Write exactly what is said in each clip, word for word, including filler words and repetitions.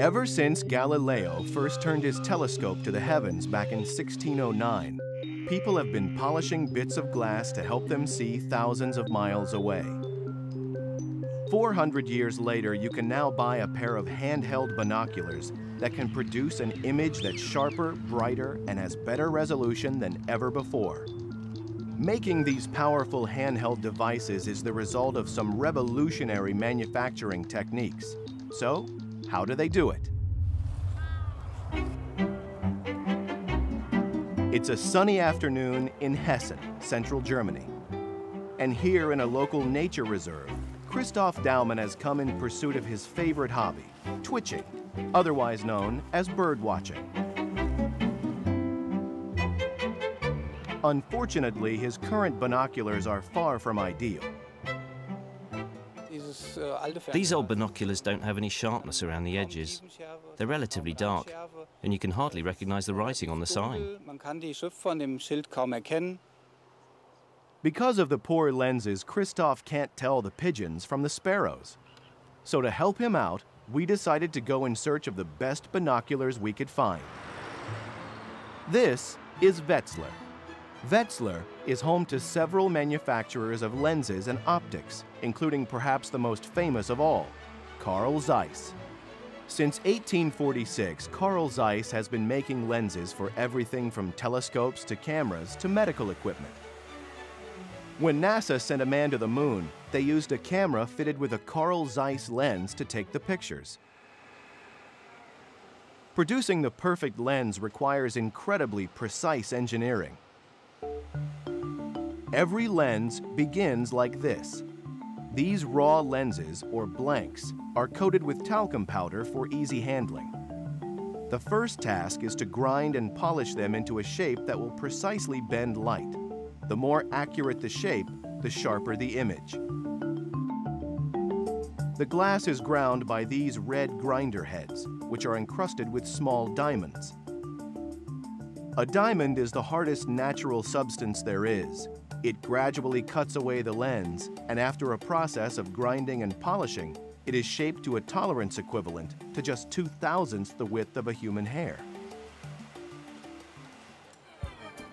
Ever since Galileo first turned his telescope to the heavens back in sixteen oh nine, people have been polishing bits of glass to help them see thousands of miles away. four hundred years later, you can now buy a pair of handheld binoculars that can produce an image that's sharper, brighter, and has better resolution than ever before. Making these powerful handheld devices is the result of some revolutionary manufacturing techniques. So, how do they do it? It's a sunny afternoon in Hessen, central Germany. And here in a local nature reserve, Christoph Daumann has come in pursuit of his favorite hobby, twitching, otherwise known as bird watching. Unfortunately, his current binoculars are far from ideal. These old binoculars don't have any sharpness around the edges. They're relatively dark, and you can hardly recognize the writing on the sign. Because of the poor lenses, Christoph can't tell the pigeons from the sparrows. So to help him out, we decided to go in search of the best binoculars we could find. This is Wetzlar. Wetzlar is home to several manufacturers of lenses and optics, including perhaps the most famous of all, Carl Zeiss. Since eighteen forty-six, Carl Zeiss has been making lenses for everything from telescopes to cameras to medical equipment. When NASA sent a man to the moon, they used a camera fitted with a Carl Zeiss lens to take the pictures. Producing the perfect lens requires incredibly precise engineering. Every lens begins like this. These raw lenses, or blanks, are coated with talcum powder for easy handling. The first task is to grind and polish them into a shape that will precisely bend light. The more accurate the shape, the sharper the image. The glass is ground by these red grinder heads, which are encrusted with small diamonds. A diamond is the hardest natural substance there is. It gradually cuts away the lens, and after a process of grinding and polishing, it is shaped to a tolerance equivalent to just two thousandths the width of a human hair.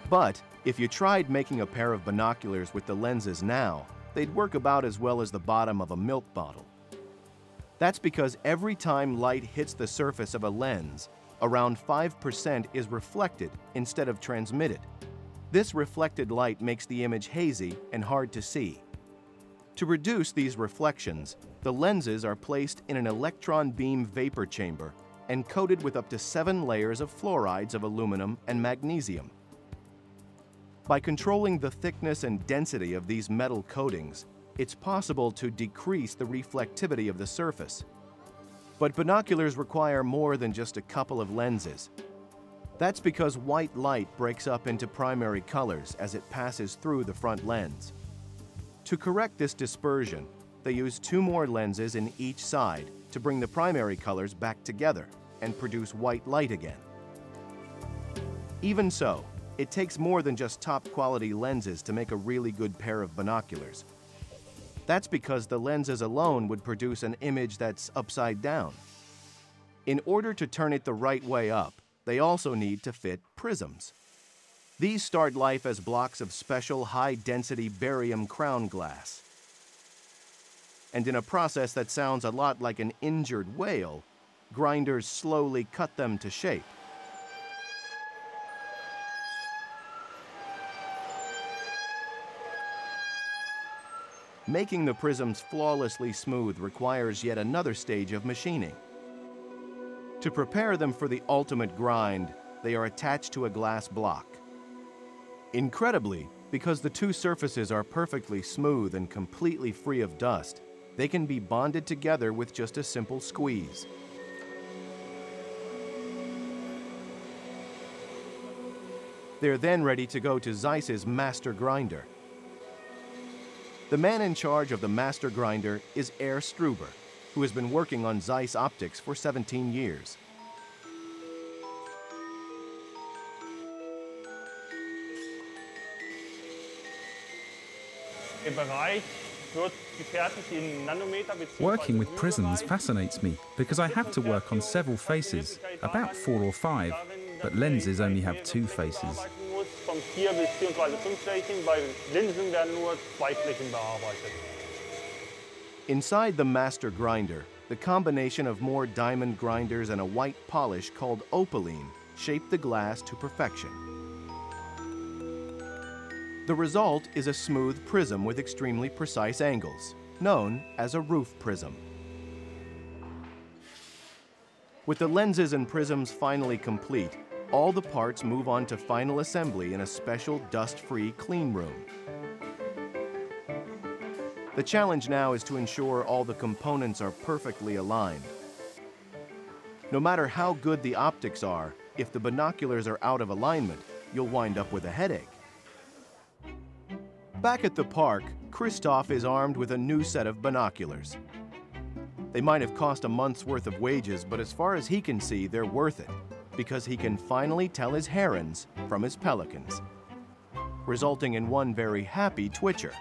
But if you tried making a pair of binoculars with the lenses now, they'd work about as well as the bottom of a milk bottle. That's because every time light hits the surface of a lens, around five percent is reflected instead of transmitted. This reflected light makes the image hazy and hard to see. To reduce these reflections, the lenses are placed in an electron beam vapor chamber and coated with up to seven layers of fluorides of aluminum and magnesium. By controlling the thickness and density of these metal coatings, it's possible to decrease the reflectivity of the surface. But binoculars require more than just a couple of lenses. That's because white light breaks up into primary colors as it passes through the front lens. To correct this dispersion, they use two more lenses in each side to bring the primary colors back together and produce white light again. Even so, it takes more than just top-quality lenses to make a really good pair of binoculars. That's because the lenses alone would produce an image that's upside down. In order to turn it the right way up, they also need to fit prisms. These start life as blocks of special high-density barium crown glass. And in a process that sounds a lot like an injured whale, grinders slowly cut them to shape. Making the prisms flawlessly smooth requires yet another stage of machining. To prepare them for the ultimate grind, they are attached to a glass block. Incredibly, because the two surfaces are perfectly smooth and completely free of dust, they can be bonded together with just a simple squeeze. They're then ready to go to Zeiss's master grinder. The man in charge of the master grinder is Herr Struber, who has been working on Zeiss optics for seventeen years. Working with prisms fascinates me because I have to work on several faces, about four or five, but lenses only have two faces. Inside the master grinder, the combination of more diamond grinders and a white polish called opaline shape the glass to perfection. The result is a smooth prism with extremely precise angles, known as a roof prism. With the lenses and prisms finally complete, all the parts move on to final assembly in a special dust-free clean room. The challenge now is to ensure all the components are perfectly aligned. No matter how good the optics are, if the binoculars are out of alignment, you'll wind up with a headache. Back at the park, Christoph is armed with a new set of binoculars. They might have cost a month's worth of wages, but as far as he can see, they're worth it, because he can finally tell his herons from his pelicans, resulting in one very happy twitcher.